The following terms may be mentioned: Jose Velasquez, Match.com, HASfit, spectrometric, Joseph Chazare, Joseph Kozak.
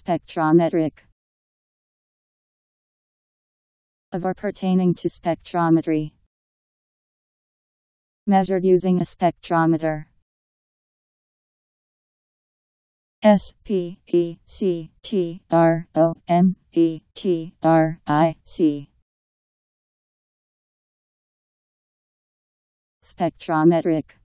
Spectrometric. Of or pertaining to spectrometry. Measured using a spectrometer. S-P-E-C-T-R-O-M-E-T-R-I-C. Spectrometric.